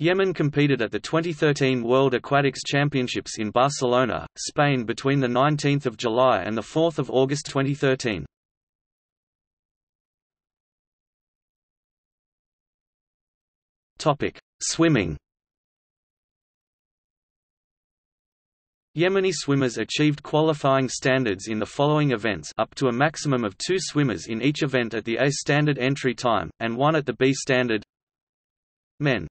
Yemen competed at the 2013 World Aquatics Championships in Barcelona, Spain between the 19th of July and the 4th of August 2013. Topic: Swimming. Yemeni swimmers achieved qualifying standards in the following events up to a maximum of 2 swimmers in each event at the A standard entry time, and 1 at the B standard. Men